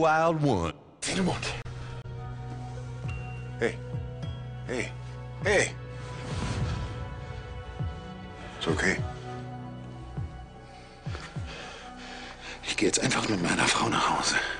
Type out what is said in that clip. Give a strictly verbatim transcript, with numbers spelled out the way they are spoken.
wild one. Fremont. Hey. Hey. Hey. Ist okay. Ich gehe jetzt einfach mit meiner Frau nach Hause.